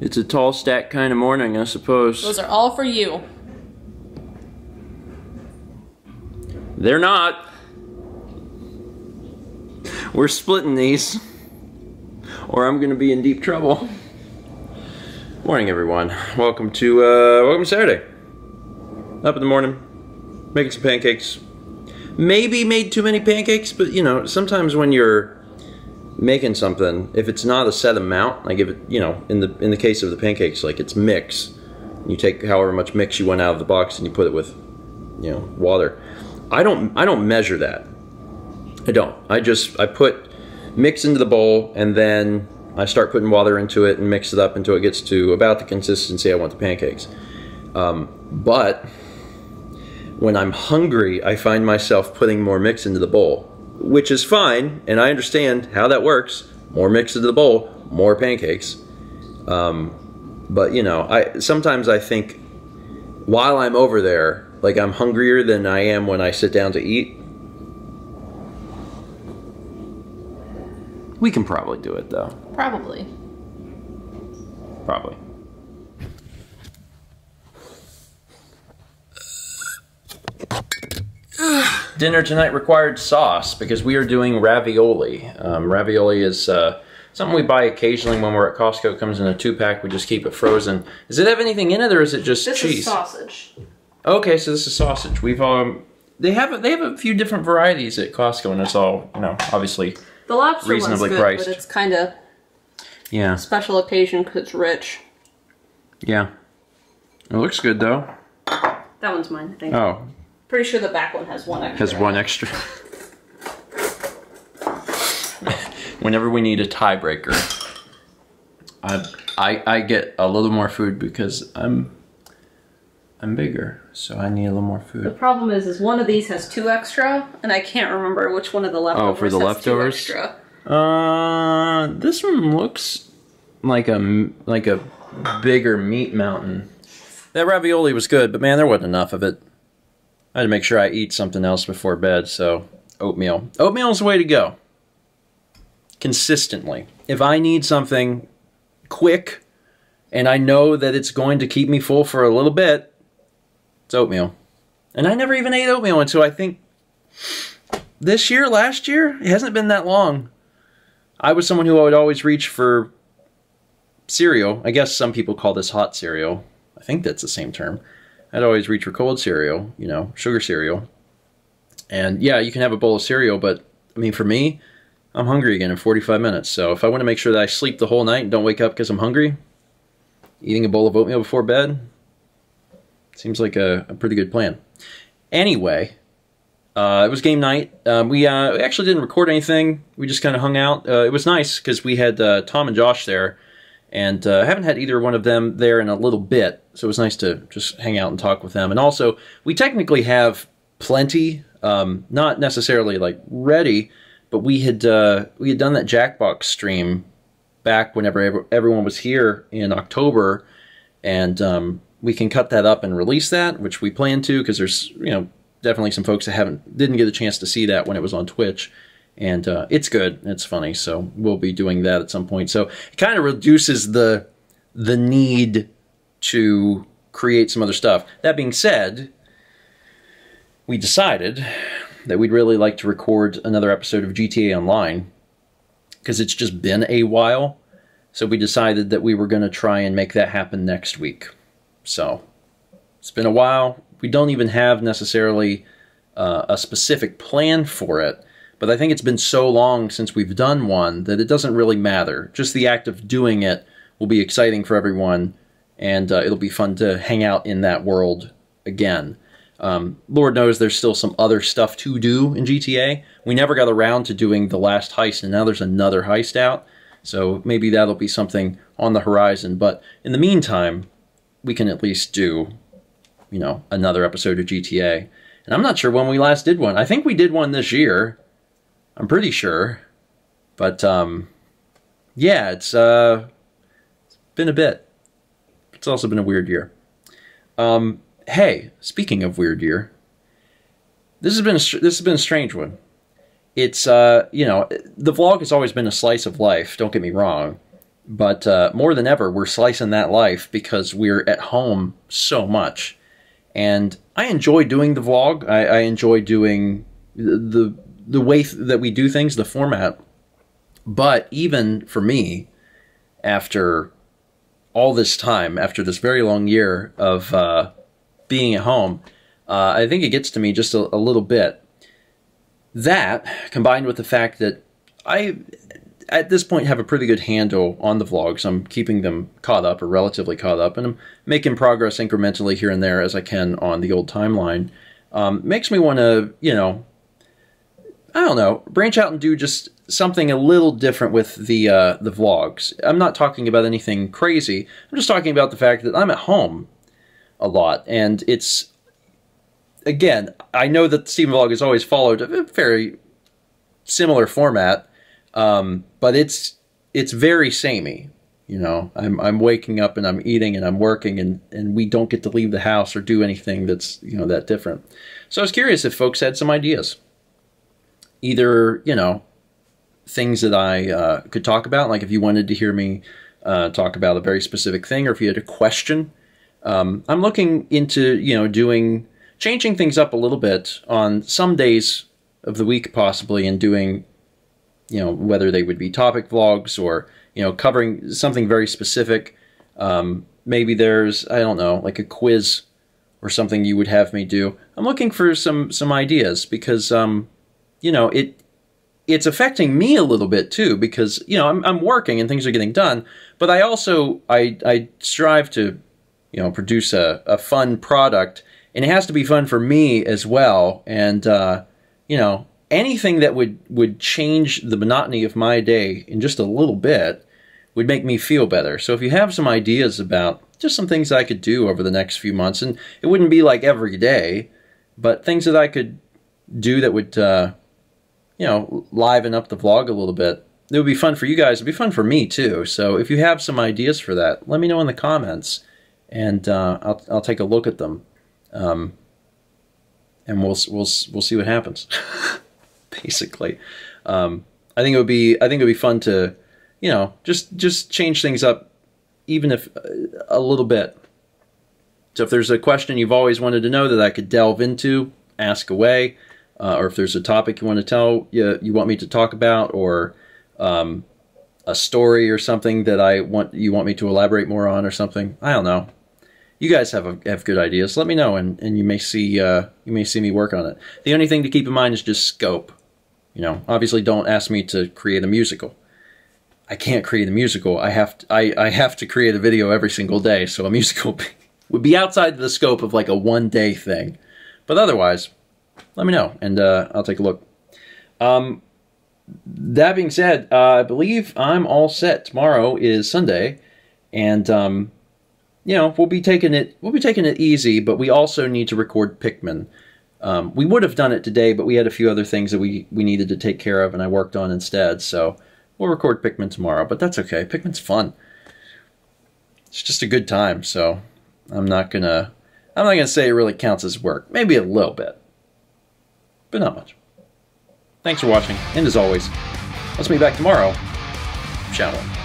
It's a tall stack kind of morning, I suppose. Those are all for you. They're not. We're splitting these, or I'm gonna be in deep trouble. Morning, everyone. Welcome to Saturday. Up in the morning, making some pancakes. Maybe made too many pancakes, but you know, sometimes when you're making something, if it's not a set amount, like if it, you know, in the case of the pancakes, like it's mix. You take however much mix you want out of the box and you put it with, you know, water. I don't measure that. I don't. I put mix into the bowl and then I start putting water into it and mix it up until it gets to about the consistency I want the pancakes. But when I'm hungry, I find myself putting more mix into the bowl, which is fine, and I understand how that works. More mix into the bowl, more pancakes. But you know, sometimes I think while I'm over there, like I'm hungrier than I am when I sit down to eat. We can probably do it though. Probably. Probably. Dinner tonight required sauce because we are doing ravioli. Ravioli is something we buy occasionally when we're at Costco. It comes in a 2-pack. We just keep it frozen. Does it have anything in it, or is it just cheese? This is sausage. Okay, so this is sausage. We've they have a few different varieties at Costco, and it's all, you know, obviously. The lobster reasonably one's good, priced. But it's kind of, yeah, special occasion because it's rich. Yeah. It looks good, though. That one's mine, I think. Oh. Pretty sure the back one has one extra. Has one extra. Whenever we need a tiebreaker, I get a little more food because I'm bigger, so I need a little more food. The problem is one of these has 2 extra, and I can't remember which one of the leftovers. Oh, for the leftovers? 2 extra. This one looks like a bigger meat mountain. That ravioli was good, but man, there wasn't enough of it. I had to make sure I eat something else before bed, so oatmeal. Oatmeal's the way to go. Consistently. If I need something quick, and I know that it's going to keep me full for a little bit, it's oatmeal. And I never even ate oatmeal until I think this year, last year? It hasn't been that long. I was someone who would always reach for cereal. I guess some people call this hot cereal. I think that's the same term. I'd always reach for cold cereal, you know, sugar cereal. And yeah, you can have a bowl of cereal, but I mean, for me, I'm hungry again in 45 minutes. So if I want to make sure that I sleep the whole night and don't wake up because I'm hungry, eating a bowl of oatmeal before bed seems like a pretty good plan. Anyway, it was game night. We actually didn't record anything. We just kind of hung out. It was nice because we had Tom and Josh there, and I haven't had either one of them there in a little bit, so it was nice to just hang out and talk with them. And also, we technically have plenty, not necessarily like ready, but we had done that Jackbox stream back whenever everyone was here in October, and we can cut that up and release that, which we plan to, because there's, you know, definitely some folks that didn't get a chance to see that when it was on Twitch, and it's good, it's funny, so we'll be doing that at some point. So it kind of reduces the need to create some other stuff. That being said, we decided that we'd really like to record another episode of GTA Online, because it's just been a while, so we decided that we were going to try and make that happen next week. So, it's been a while. We don't even have necessarily a specific plan for it, but I think it's been so long since we've done one that it doesn't really matter. Just the act of doing it will be exciting for everyone, and it'll be fun to hang out in that world again. Lord knows there's still some other stuff to do in GTA. We never got around to doing the last heist, and now there's another heist out, so maybe that'll be something on the horizon. But in the meantime, we can at least do, you know, another episode of GTA. And I'm not sure when we last did one. I think we did one this year. I'm pretty sure. But, yeah, it's been a bit. It's also been a weird year. Hey, speaking of weird year, this has been a strange one. It's, you know, the vlog has always been a slice of life, don't get me wrong. But more than ever, we're slicing that life because we're at home so much. And I enjoy doing the vlog. I enjoy doing the way that we do things, the format. But even for me, after all this time, after this very long year of being at home, I think it gets to me just a little bit. That, combined with the fact that I, at this point, have a pretty good handle on the vlogs. I'm keeping them caught up, or relatively caught up, and I'm making progress incrementally here and there as I can on the old timeline. Makes me want to, you know, I don't know, branch out and do just something a little different with the vlogs. I'm not talking about anything crazy. I'm just talking about the fact that I'm at home a lot, and it's, again, I know that the Steven Vlog has always followed a very similar format, but it's very samey, you know. I'm waking up and I'm eating and I'm working, and we don't get to leave the house or do anything that's, you know, that different. So I was curious if folks had some ideas, either, you know, things that I could talk about, like if you wanted to hear me talk about a very specific thing, or if you had a question. I'm looking into, you know, changing things up a little bit on some days of the week possibly, and doing, you know, whether they would be topic vlogs or, you know, covering something very specific. Maybe there's, I don't know, like a quiz or something you would have me do. I'm looking for some ideas because, you know, it's affecting me a little bit too, because, you know, I'm working and things are getting done, but I also, I strive to, you know, produce a fun product, and it has to be fun for me as well. And, you know, anything that would change the monotony of my day in just a little bit would make me feel better. So if you have some ideas about just some things I could do over the next few months, and it wouldn't be like every day, but things that I could do that would, you know, liven up the vlog a little bit, it would be fun for you guys. It'd be fun for me too. So if you have some ideas for that, let me know in the comments, and I'll take a look at them, and we'll see what happens. Basically, I think it would be fun to, you know, just change things up, even if a little bit. So if there's a question you've always wanted to know that I could delve into, ask away, or if there's a topic you want to you want me to talk about, or a story or something that you want me to elaborate more on or something, I don't know. You guys have good ideas. Let me know, and you may see me work on it. The only thing to keep in mind is just scope. You know, obviously, don't ask me to create a musical. I can't create a musical. I have to create a video every single day. So a musical would be outside the scope of like a one-day thing. But otherwise, let me know, and I'll take a look. That being said, I believe I'm all set. Tomorrow is Sunday, and you know, we'll be taking it easy, but we also need to record Pikmin. We would have done it today, but we had a few other things that we needed to take care of, and I worked on instead. So we'll record Pikmin tomorrow, but that's okay. Pikmin's fun. It's just a good time. So I'm not gonna say it really counts as work. Maybe a little bit, but not much. Thanks for watching, and as always, let's meet back tomorrow. Ciao.